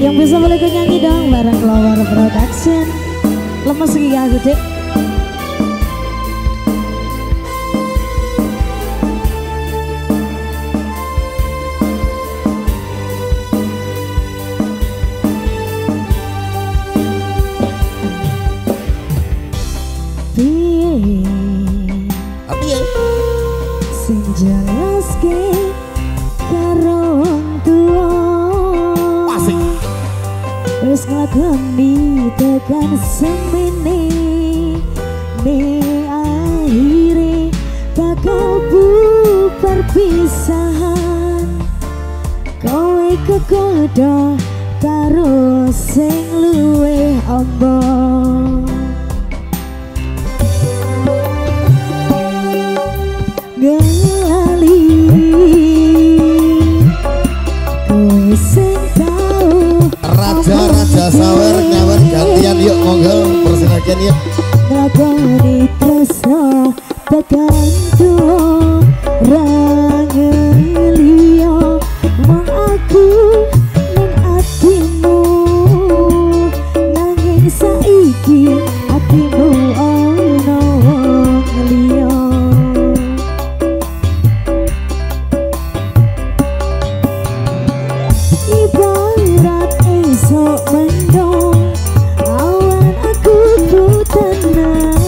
Yang bisa boleh nyanyi dong bareng Kelawar Production. Lemes gak aku Dek? Sing jelaske karo wong tuwa wis nglakoni tekan semene ne akhire bakal perpisahan kowe kekodo karo sing luwih amba. Raja-raja sawer nyawer gantian yuk monggo persilakan yuk. Nglakoni tresno tekan tuwa rangelio mung aku ning atimu nanging saiki atimu ono liyo. Ibarat esok mendung awan aku tenan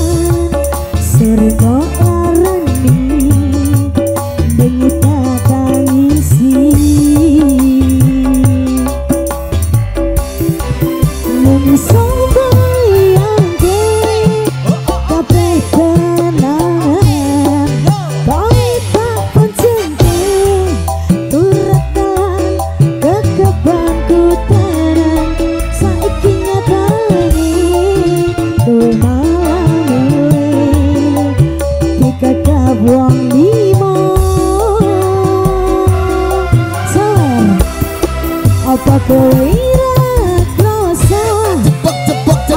serba arani bengi tak isi mung apa kowe ora kroso apa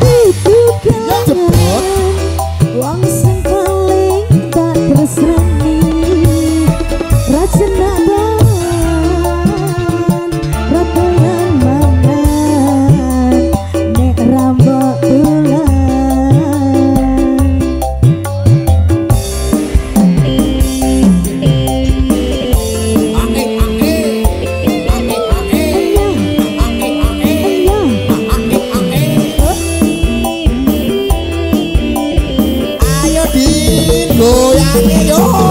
itu kangen wong sing paling tak tresnani rasane badan raporan mangan nek rambok goyang yo.